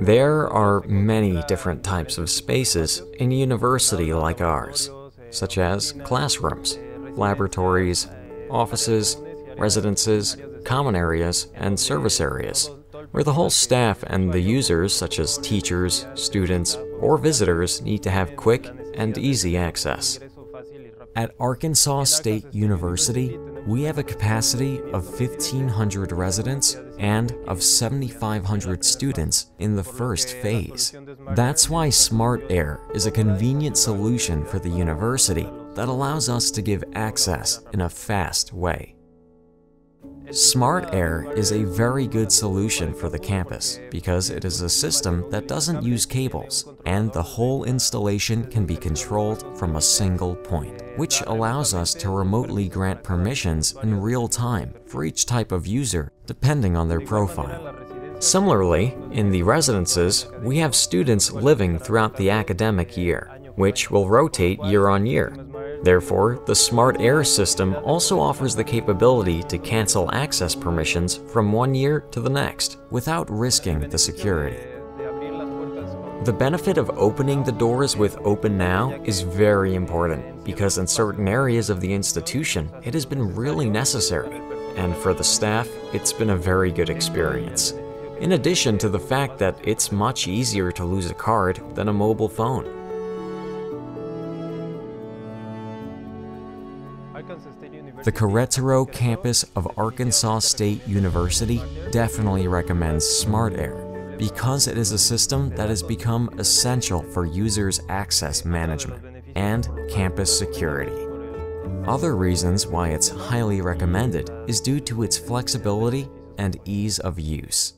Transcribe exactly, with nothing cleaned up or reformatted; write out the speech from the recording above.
There are many different types of spaces in a university like ours, such as classrooms, laboratories, offices, residences, common areas, and service areas, where the whole staff and the users, such as teachers, students, or visitors, need to have quick and easy access. At Arkansas State University, we have a capacity of fifteen hundred residents and of seventy-five hundred students in the first phase. That's why SMARTair is a convenient solution for the university that allows us to give access in a fast way. SMARTair is a very good solution for the campus because it is a system that doesn't use cables, and the whole installation can be controlled from a single point, which allows us to remotely grant permissions in real time for each type of user depending on their profile. Similarly, in the residences, we have students living throughout the academic year, which will rotate year on year. Therefore, the SMARTair system also offers the capability to cancel access permissions from one year to the next without risking the security. The benefit of opening the doors with Open Now is very important because in certain areas of the institution, it has been really necessary, and for the staff, it's been a very good experience. In addition to the fact that it's much easier to lose a card than a mobile phone. The Querétaro campus of Arkansas State University definitely recommends SMARTair because it is a system that has become essential for users' access management and campus security. Other reasons why it's highly recommended is due to its flexibility and ease of use.